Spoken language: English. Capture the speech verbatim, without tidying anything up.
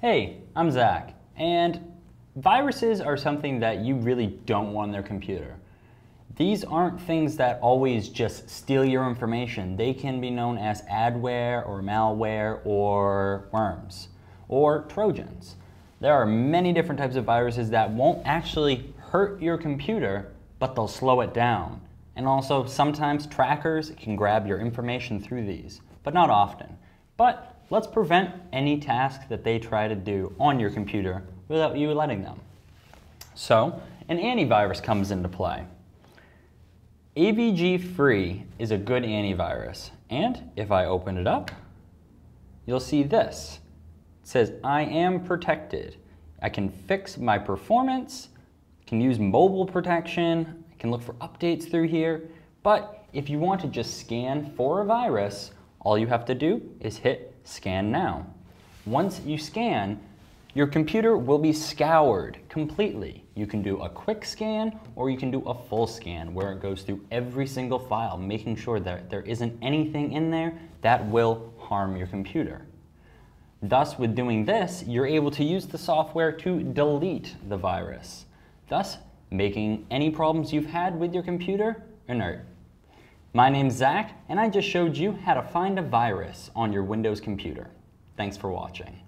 Hey, I'm Zach, and viruses are something that you really don't want on their computer. These aren't things that always just steal your information. They can be known as adware or malware or worms or Trojans. There are many different types of viruses that won't actually hurt your computer, but they'll slow it down. And also sometimes trackers can grab your information through these, but not often. But let's prevent any task that they try to do on your computer without you letting them. So, an antivirus comes into play. A V G free is a good antivirus. And if I open it up, you'll see this. It says, I am protected. I can fix my performance, can use mobile protection, I can look for updates through here. But if you want to just scan for a virus, all you have to do is hit Scan Now. Once you scan, your computer will be scoured completely. You can do a quick scan or you can do a full scan where it goes through every single file, making sure that there isn't anything in there that will harm your computer. Thus, with doing this, you're able to use the software to delete the virus, thus making any problems you've had with your computer inert. My name's Zach, and I just showed you how to find a virus on your Windows computer. Thanks for watching.